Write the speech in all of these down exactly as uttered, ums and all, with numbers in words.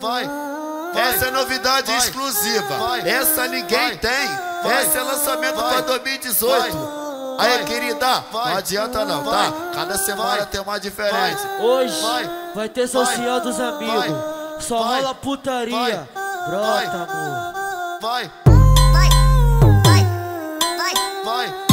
Vai. Essa é novidade vai, exclusiva. Vai, essa ninguém vai, tem. Vai, esse é lançamento para dois mil e dezoito. Vai, aí, querida, vai, não adianta não, vai, tá? Cada semana vai, tem uma diferente. Hoje vai, vai ter social vai, dos amigos. Vai, só vai, rola putaria. Vai, brota, vai, amor. Vai. Vai. Vai. Vai. Vai.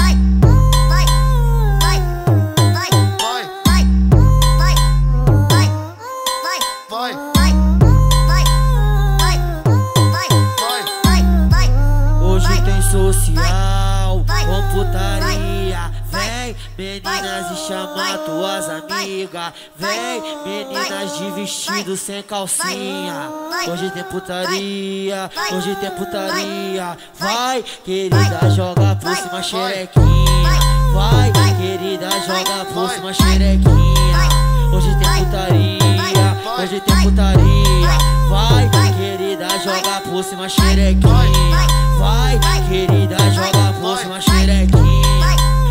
Social, computaria, vem meninas e chama tuas amigas, vem meninas de vestido sem calcinha. Hoje tem putaria, hoje tem putaria. Vai, querida, joga por cima xerequinha. Vai, querida, joga por cima xerequinha. Hoje tem putaria, hoje tem putaria. Vai, querida, joga por cima xerequinha. Vai, querida, joga por cima xerequinha.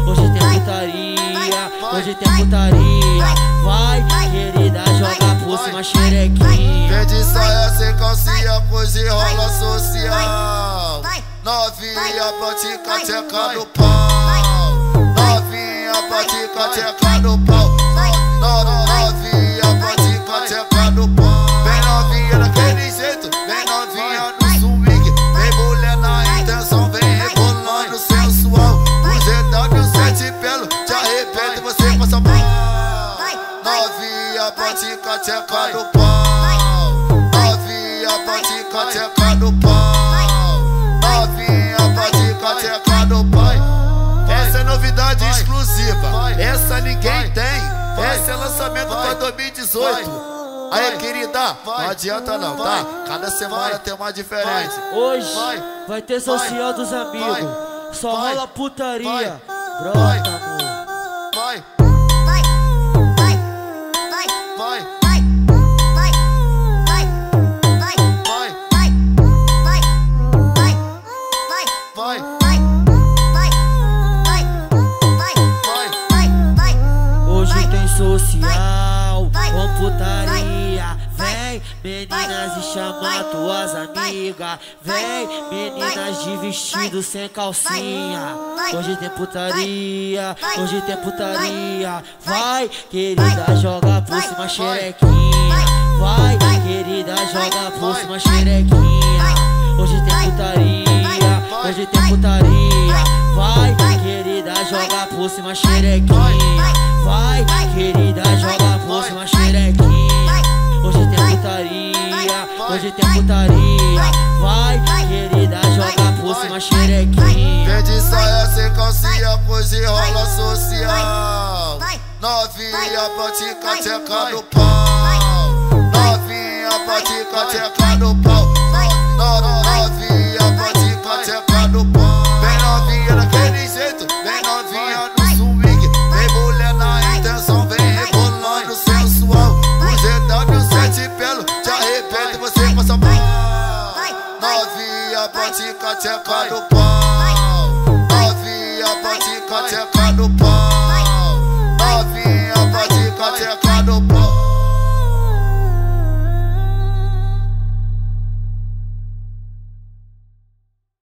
Hoje tem putaria, hoje tem putaria. Vai, querida, joga por cima xerequinha. Vem de saia sem calcinha, hoje rola social. Novinha pratica tcheca no pau. Novinha pratica tcheca no pau. Novinha pratica tcheca no pau. Vem novinha daquele jeito, vem novinha no pratica tcheca no pau. Novinha pratica tcheca no pau. Novinha pratica tcheca no pau. Essa é novidade exclusiva. Essa ninguém tem. Esse é lançamento pra dois mil e dezoito. Aí, querida, não adianta não, tá? Cada semana tem uma diferente. Hoje vai ter social dos amigos. Só rola putaria. Brota, amor. Vai. Hoje tem social, computaria. Vem meninas e chama tuas amigas. Vem meninas de vestido sem calcinha. Hoje tem putaria, hoje tem putaria. Vai, querida, joga por cima xerequinha. Vai, querida, joga por cima xerequinha. Hoje tem putaria, hoje tem putaria. Vai, querida, joga por cima xerequinha. Vai, querida, joga por cima xerequinha. Hoje tem putaria, hoje tem putaria. Vai, querida, joga por cima xerequinha. Vem de saia sem calcinha, hoje rola social. Novinha pratica tcheca no pau. Novinha pratica tcheca no pau.